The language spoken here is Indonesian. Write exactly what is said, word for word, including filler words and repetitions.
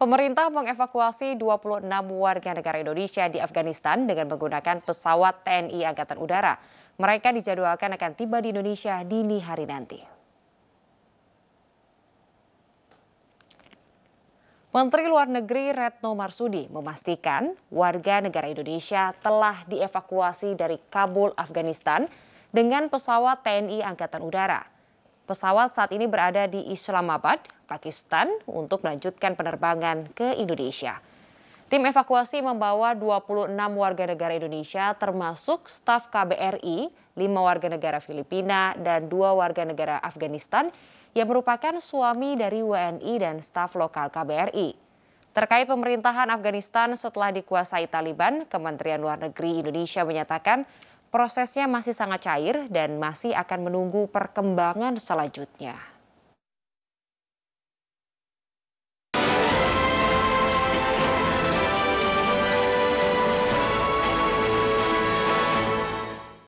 Pemerintah mengevakuasi dua puluh enam warga negara Indonesia di Afghanistan dengan menggunakan pesawat T N I Angkatan Udara. Mereka dijadwalkan akan tiba di Indonesia dini hari nanti. Menteri Luar Negeri Retno Marsudi memastikan warga negara Indonesia telah dievakuasi dari Kabul, Afghanistan dengan pesawat T N I Angkatan Udara. Pesawat saat ini berada di Islamabad, Pakistan untuk melanjutkan penerbangan ke Indonesia. Tim evakuasi membawa dua puluh enam warga negara Indonesia termasuk staf K B R I, lima warga negara Filipina dan dua warga negara Afghanistan yang merupakan suami dari W N I dan staf lokal K B R I. Terkait pemerintahan Afghanistan setelah dikuasai Taliban, Kementerian Luar Negeri Indonesia menyatakan prosesnya masih sangat cair dan masih akan menunggu perkembangan selanjutnya.